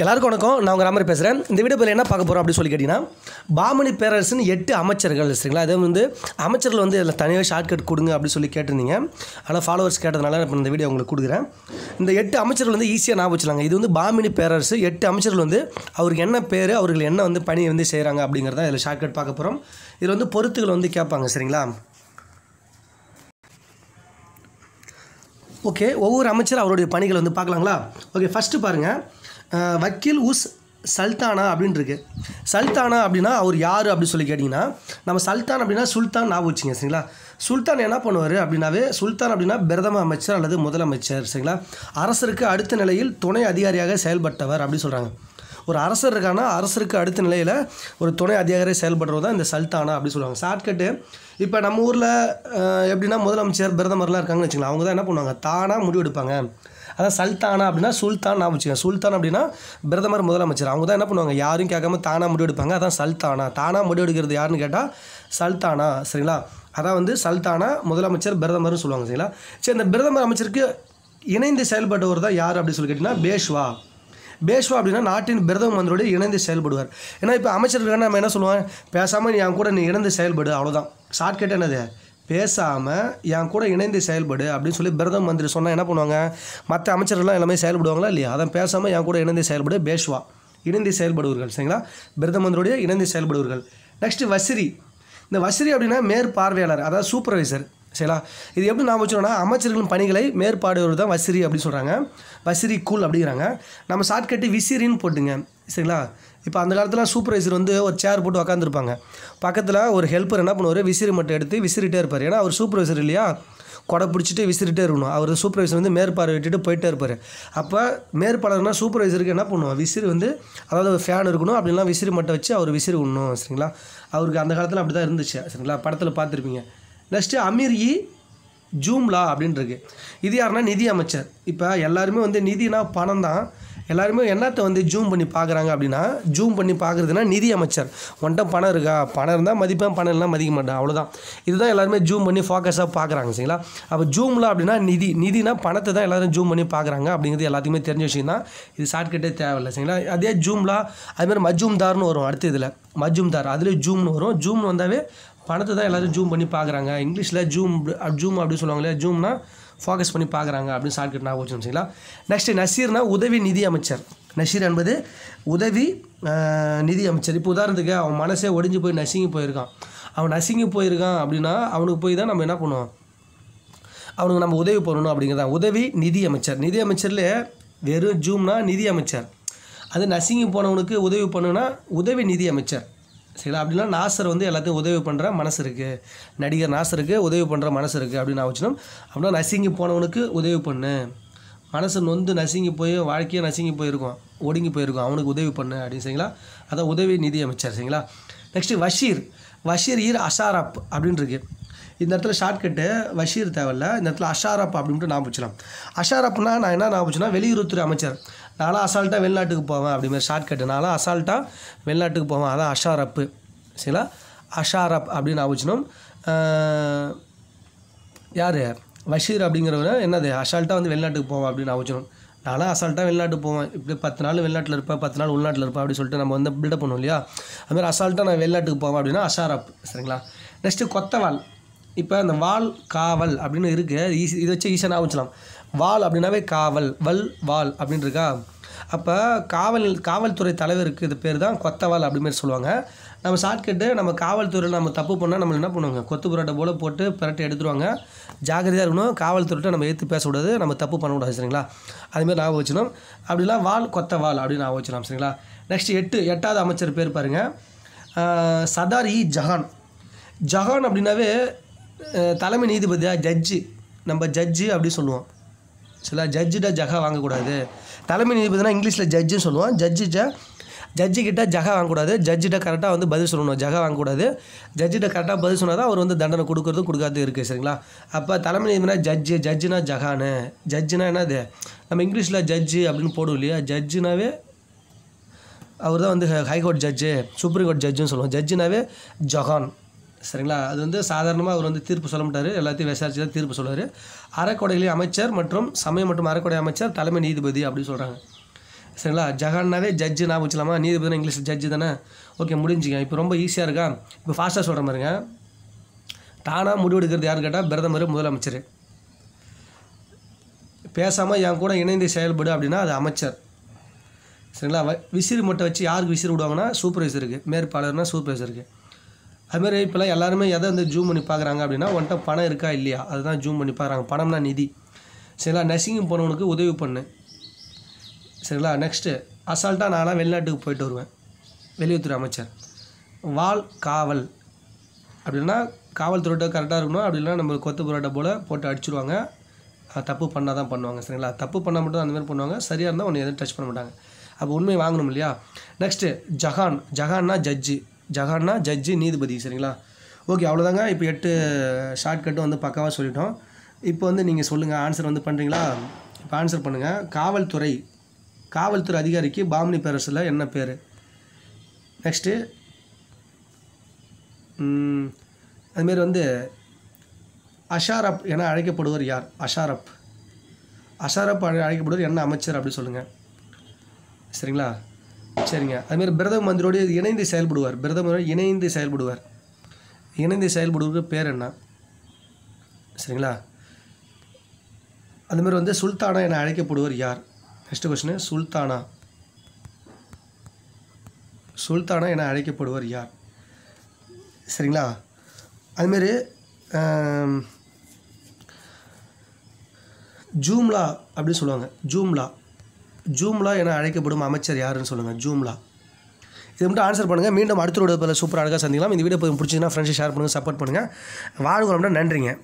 எல்லாருக்கும் வணக்கம். நான் உங்கள் ராமர் பேசுகிறேன். இந்த வீடியோ என்ன பார்க்க போகிறோம் அப்படின்னு சொல்லி கேட்டிங்கன்னா, பாமணி பேரரசின் 8 அமைச்சர்கள் சரிங்களா, அதே வந்து அமைச்சர்கள் வந்து இதில் தனியாக ஷார்ட்கட் கொடுங்க அப்படின்னு சொல்லி கேட்டிருந்தீங்க. ஆனால் ஃபாலோவர்ஸ் கேட்டதுனால இப்போ இந்த வீடியோ உங்களுக்கு கொடுக்குறேன். இந்த 8 அமைச்சர்கள் வந்து ஈஸியாக ஞாபகம் வச்சுக்கலாங்க. இது வந்து பாமணி பேரரசு 8 அமைச்சர்கள் வந்து அவருக்கு என்ன பேர், அவர்கள் என்ன வந்து பணி வந்து செய்கிறாங்க அப்படிங்கிறத இதில் ஷார்ட்கட் பார்க்க போகிறோம். இதில் வந்து பொறுத்துக்கள் வந்து கேட்பாங்க சரிங்களா. ஓகே, ஒவ்வொரு அமைச்சர் அவருடைய பணிகளை வந்து பார்க்கலாங்களா. ஓகே, ஃபஸ்ட்டு பாருங்கள், வக்கீல் உஸ் சல்தானா அப்படின்னு இருக்குது. சல்தானா அப்படின்னா அவர் யார் அப்படின்னு சொல்லி கேட்டிங்கன்னா, நம்ம சல்தான் அப்படின்னா சுல்தான் ஞாபகம் வச்சுங்க சரிங்களா. சுல்தான் என்ன பண்ணுவார் அப்படின்னாவே, சுல்தான் அப்படின்னா பிரதம அமைச்சர் அல்லது முதலமைச்சர் சரிங்களா. அரசருக்கு அடுத்த நிலையில் துணை அதிகாரியாக செயல்பட்டவர் அப்படின்னு சொல்கிறாங்க. ஒரு அரசர் இருக்கானா, அரசருக்கு அடுத்த நிலையில் ஒரு துணை அதிகாரியாக செயல்படுறது தான் இந்த சல்தானா அப்படின்னு சொல்லுவாங்க. ஷார்ட்கட்டு இப்போ நம்ம ஊரில் எப்படின்னா முதலமைச்சர் பிரதமர்லாம் இருக்காங்கன்னு வச்சுக்கலாம், அவங்க தான் என்ன பண்ணுவாங்க, தானாக முடிவெடுப்பாங்க. அதான் சல்தானா அப்படின்னா சுல்தான் நான் வச்சுக்கோங்க. சுல்தான் அப்படின்னா பிரதமர் முதலமைச்சர், அவங்க தான் என்ன பண்ணுவாங்க, யாரும் கேட்காம தானாக முடிவெடுப்பாங்க. அதான் சல்தானா. தானாக முடிவெடுக்கிறது யாருன்னு கேட்டால் சல்தானா சரிங்களா. அதான் வந்து சல்தானா முதலமைச்சர் பிரதமர்னு சொல்லுவாங்க சரிங்களா. சரி, இந்த பிரதமர் அமைச்சருக்கு இணைந்து செயல்பட்டவர் தான் யார் அப்படின்னு சொல்லி கேட்டிங்கன்னா பேஷ்வா. பேஷ்வா அப்படின்னா நாட்டின் பிரதம மந்திரியோடு இணைந்து செயல்படுவார். ஏன்னா இப்போ அமைச்சர்கள் நம்ம என்ன சொல்லுவாங்க, பேசாமல் என் கூட நீ இணைந்து செயல்படு, அவ்வளோதான். ஷார்ட்கட் என்னது, பேசாமல் என் கூட இணைந்து செயல்படு அப்படின்னு சொல்லி பிரதம மந்திரி சொன்னால் என்ன பண்ணுவாங்க, மற்ற அமைச்சர்கள்லாம் எல்லாமே செயல்படுவாங்களா இல்லையா. அதான் பேசாமல் என் கூட இணைந்து செயல்படு, பேஷ்வா இணைந்து செயல்படுவார்கள் சரிங்களா, பிரதம மந்திரியோடு இணைந்து செயல்படுவார்கள். நெக்ஸ்ட்டு வசிரி. இந்த வசிரி அப்படின்னா மேற்பார்வையாளர், அதாவது சூப்பர்வைசர் சரிங்களா. இது எப்படி நான் வச்சுருவோம்னா, அமைச்சர்களின் பணிகளை மேற்பாடுவது தான் வசிரி அப்படின்னு சொல்கிறாங்க. வசிரி கூல் அப்படிங்கிறாங்க. நம்ம ஷார்ட்கட்டு விசிறின்னு போட்டுங்க சரிங்களா. இப்போ அந்த காலத்தில் சூப்பர்வைசர் வந்து ஒரு சேர் போட்டு உக்காந்துருப்பாங்க, பக்கத்தில் ஒரு ஹெல்ப்பர் என்ன பண்ணுவார், விசிறி மட்டும் எடுத்து விசிறிட்டே இருப்பார். ஏன்னா அவர் சூப்பர்வைசர் இல்லையா, கொடை பிடிச்சிட்டு விசிறிட்டே இருக்கணும். அவர் சூப்பர்வைசர் வந்து மேற்பார்வையிட்டு போயிட்டே இருப்பார். அப்போ மேற்பாளர்னா சூப்பர்வைசருக்கு என்ன பண்ணுவோம், விசிறி வந்து அதாவது ஒரு ஃபேன் இருக்கணும், அப்படின்லாம் விசிறி மட்டும் வச்சு அவர் விசிறி விடணும் சரிங்களா. அவருக்கு அந்த காலத்தில் அப்படி தான் இருந்துச்சு சரிங்களா, படத்தில் பார்த்துருப்பீங்க. நெக்ஸ்ட்டு அமீர் இ ஜூம்லா அப்படின்றது, இது யாருன்னா நிதி அமைச்சர். இப்போ எல்லாருமே வந்து நிதினா பணம் தான், எல்லாருமே என்னத்தை வந்து ஜூம் பண்ணி பார்க்குறாங்க அப்படின்னா, ஜூம் பண்ணி பார்க்குறதுனா நிதி அமைச்சர் ஒன்ட்ட பணம் இருக்கா, பணம் இருந்தால் மதிப்பேன், பணம் இல்லைனா மதிக்க மாட்டேன், அவ்வளோதான். இதுதான் எல்லாருமே ஜூம் பண்ணி ஃபோக்கஸாக பார்க்குறாங்க சரிங்களா. அப்போ ஜூம்லா அப்படின்னா நிதி, நிதினா பணத்தை தான் எல்லோரும் ஜூம் பண்ணி பார்க்குறாங்க அப்படிங்கிறது எல்லாத்துக்குமே தெரிஞ்ச விஷயம் தான். இது ஷார்ட்கட்டே தேவையில்லை சரிங்களா. அதே ஜூம்லா, அதுமாதிரி மஜூம்தார்னு வரும் அடுத்த இதில், மஜூம்தார் அதுலேயே ஜூம்னு வரும். ஜூம் வந்தாவே பணத்தை தான் எல்லோரும் ஜூம் பண்ணி பார்க்குறாங்க. இங்கிலீஷில் ஜூம் ஜூம் அப்படின்னு சொல்லுவாங்க இல்லையா, ஜூம்னா ஃபோக்கஸ் பண்ணி பார்க்குறாங்க அப்படின்னு ஷார்ட்கட் நான் வச்சுன்னு சரிங்களா. நெக்ஸ்ட்டு நசீர்னா உதவி நிதி அமைச்சர். நசீர் என்பது உதவி நிதி அமைச்சர். இப்போ உதாரணத்துக்கு அவன் மனசே ஒடிஞ்சு போய் நசுங்கி போயிருக்கான், அவன் நசுங்கி போயிருக்கான் அப்படின்னா அவனுக்கு போய் தான் நம்ம என்ன பண்ணுவோம், அவனுக்கு நம்ம உதவி பண்ணணும் அப்படிங்கிறதான் உதவி நிதி அமைச்சர். நிதி அமைச்சர்லேயே வெறும் ஜூம்னா நிதி அமைச்சர், அது நசுங்கி போனவனுக்கு உதவி பண்ணுன்னா உதவி நிதி அமைச்சர் சரிங்களா. அப்படின்னா நாசர் வந்து எல்லாத்தையும் உதவி பண்ணுற மனசு இருக்குது, நடிகர் நாசருக்கு உதவி பண்ணுற மனசு இருக்குது அப்படின்னு நான் வச்சுனோம். அப்படின்னா நசுங்கி போனவனுக்கு உதவி பண்ணு, மனசு நொந்து நசுங்கி போய் வாழ்க்கையாக நசுங்கி போயிருக்கோம், ஒடுங்கி போயிருக்கோம், அவனுக்கு உதவி பண்ணு அப்படின்னு சரிங்களா. அதான் உதவி நிதி அமைச்சர் சரிங்களா. நெக்ஸ்ட்டு வஷீர். வஷீர் ஈர் அஷாரப் அப்படின்னு இருக்கு. இந்த இடத்துல ஷார்ட்கட்டு வஷீர் தேவையில்ல, இந்த இடத்துல அஷாரப் அப்படின்ட்டு நான் வச்சுக்கலாம். அஷாரப்னா நான் என்ன நான் வச்சுனா வெளியுறவுத்துறை அமைச்சர். நானும் அசால்ட்டாக வெளிநாட்டுக்கு போவேன் அப்படிமாதிரி ஷார்ட்கட்டு, நானும் அசால்ட்டாக வெளிநாட்டுக்கு போவேன், அதான் அஷாரப்பு சரிங்களா. அஷாரப் அப்படின்னு நான் வச்சுனோம். யார் வஷீர் அப்படிங்கிறவங்க என்னது அசால்ட்டாக வந்து வெளிநாட்டுக்கு போவேன் அப்படின்னு நான் வச்சுனோம். நானும் அசால்ட்டாக வெளிநாட்டுக்கு போவேன், இப்படி 10 நாள் வெளிநாட்டில் இருப்பேன், 10 நாள் உள்நாட்டில் இருப்பேன் அப்படின்னு சொல்லிட்டு நம்ம வந்து பில்டப் பண்ணுவோம் இல்லையா. அதுமாதிரி அசால்ட்டாக நான் வெளிநாட்டுக்கு போவேன் அப்படின்னா அஷாரப் சரிங்களா. நெக்ஸ்ட்டு கொத்தவால். இப்போ அந்த வால் காவல் அப்படின்னு இருக்குது, ஈஸி இதை வச்சு ஈஸியாக நான் வச்சுக்கலாம். வால் அப்படின்னாவே காவல், வல் வால் அப்படின்னு இருக்கா. அப்போ காவல்துறை தலைவருக்கு இது பேர் தான் கொத்தவால் அப்படிமாரி சொல்லுவாங்க. நம்ம ஷார்ட்கட்டு நம்ம காவல்துறையில் நம்ம தப்பு பண்ணால் நம்மளை என்ன பண்ணுவாங்க, கொத்து புரோட்டை போல் போட்டு புரட்டி எடுத்துருவாங்க. ஜாகிரதையாக இருக்கணும், காவல்துறையிட்ட நம்ம எடுத்து பேசக்கூடாது, நம்ம தப்பு பண்ணக்கூடாது சரிங்களா. அதுமாரி நான் வச்சுனோம். அப்படிலாம் வால் கொத்தவால் அப்படின்னு நான் வச்சுக்கலாம் சரிங்களா. நெக்ஸ்ட் 8வது அமைச்சர் பேர் பாருங்கள், சதார் இ ஜஹான். ஜஹான் அப்படின்னாவே தலைமை நீதிபதியாக ஜட்ஜு, நம்ம ஜட்ஜு அப்படி சொல்லுவோம் சரிங்களா. ஜட்ஜுகிட்ட ஜகா வாங்கக்கூடாது, தலைமை நீதிபதினா இங்கிலீஷில் ஜட்ஜுன்னு சொல்லுவோம். ஜட்ஜுக்கிட்ட ஜகா வாங்கக்கூடாது, ஜட்ஜுகிட்ட கரெக்டாக வந்து பதில் சொல்லணும், ஜகா வாங்கக்கூடாது. ஜட்ஜுகிட்ட கரெக்டாக பதில் சொன்னால் தான் அவர் வந்து தண்டனை கொடுக்குறது கொடுக்காது இருக்குது சரிங்களா. அப்போ தலைமை நீதிபதினா ஜட்ஜு, ஜட்ஜுனா ஜகானு. ஜட்ஜுனா என்னது, நம்ம இங்கிலீஷில் ஜட்ஜு அப்படின்னு போடுவோம் இல்லையா. ஜட்ஜுனாவே அவர் தான் வந்து ஹைகோர்ட் ஜட்ஜு, சுப்ரீம் கோர்ட் ஜட்ஜுன்னு சொல்லுவோம். ஜட்ஜுனாவே ஜகான் சரிங்களா. அது வந்து சாதாரணமாக அவர் வந்து தீர்ப்பு சொல்ல மாட்டார், எல்லாத்தையும் விசாரிச்சு தான் தீர்ப்பு சொல்லுவார். அறக்கொடையிலே அமைச்சர் மற்றும் சமயம் மற்றும் அறக்கொடை அமைச்சர் தலைமை நீதிபதி அப்படின்னு சொல்கிறாங்க சரிங்களா? ஜஹான்னாவே ஜட்ஜு நான் வச்சுக்கலாமா? நீதிபதி இங்கிலீஷில் ஜட்ஜு தானே. ஓகே முடிஞ்சுங்க. இப்போ ரொம்ப ஈஸியாக இருக்கா? இப்போ ஃபாஸ்ட்டாக சொல்கிற மாதிரிங்க. தானாக முடிவெடுக்கிறது யாருன்னு கேட்டால் பிரதமர், முதலமைச்சர். பேசாமல் என் கூட இணைந்து செயல்படு அப்படின்னா அது அமைச்சர். சரிங்களா? விசிறு மட்டும் வச்சு யாருக்கு விசிறு விடுவாங்கன்னா சூப்பர்வைசருக்கு, மேற்பாளர்னா சூப்பர்வைசருக்கு. அதுமாதிரி இப்போலாம் எல்லாருமே எதை வந்து ஜூம் பண்ணி பார்க்குறாங்க அப்படின்னா ஒன்ட்ட பணம் இருக்கா இல்லையா அதுதான் ஜூம் பண்ணி பார்க்குறாங்க. பணம்னா நிதி. சரிங்களா? நர்சிங் போனவனுக்கு உதவி பண்ணு. சரிங்களா? நெக்ஸ்ட்டு அசால்ட்டாக நான்லாம் வெளிநாட்டுக்கு போயிட்டு வருவேன், வெளியுறவுத்துறை அமைச்சர். வால் காவல் அப்படின்னா காவல்துறையிட்ட கரெக்டாக இருக்கணும். அப்படி இல்லைனா நம்ம கொத்து புரோட்டா போல் போட்டு அடிச்சுடுவாங்க. தப்பு பண்ணால் தான் பண்ணுவாங்க. சரிங்களா? தப்பு பண்ணால் மட்டும் அந்த மாதிரி பண்ணுவாங்க. சரியாக இருந்தால் ஒன்று எதுவும் டச் பண்ண மாட்டாங்க. அப்போ உண்மை வாங்கணும் இல்லையா? நெக்ஸ்ட்டு ஜஹான். ஜஹான்னா ஜட்ஜு நீதிபதி. சரிங்களா? ஓகே அவ்வளோதாங்க. இப்போ 8 ஷார்ட்கட்டும் வந்து பக்காவாக சொல்லிட்டோம். இப்போ வந்து நீங்கள் சொல்லுங்கள், ஆன்சர் வந்து பண்ணுறீங்களா? இப்போ ஆன்சர் பண்ணுங்கள். காவல்துறை அதிகாரிக்கு பாமணி பேரரசில் என்ன பேர்? நெக்ஸ்ட்டு அதுமாரி வந்து அஷாரப் என அழைக்கப்படுவர் யார்? அஷாரப் அழைக்கப்படுவர் என்ன அமைச்சர் அப்படி சொல்லுங்கள். சரிங்களா? சரிங்க. அதுமாரி பிரதம மந்திரியோடு இணைந்து செயல்படுவார். இணைந்து செயல்படுவதற்கு பேர் என்ன? சரிங்களா? அதுமாரி வந்து சுல்தானா என அழைக்கப்படுவர் யார்? நெக்ஸ்ட் கொஸ்டின், சுல்தானா என அழைக்கப்படுவர் யார்? சரிங்களா? அதுமாரி ஜூம்லா அப்படின்னு சொல்லுவாங்க. ஜூம்லா என அழைக்கப்படும் அமைச்சர் யாருன்னு சொல்லுங்கள். ஜூம்லா. இது மட்டும் ஆன்சர் பண்ணுங்கள். மீண்டும் அடுத்த ஒரு சூப்பராக அழகாக சந்திக்கலாம். இந்த வீடியோ பிடிச்சிங்கன்னா ஃப்ரெண்ட்ஸ் ஷேர் பண்ணுங்கள், சப்போர்ட் பண்ணுங்கள். வாழ்க்கை ரொம்ப நன்றிங்க.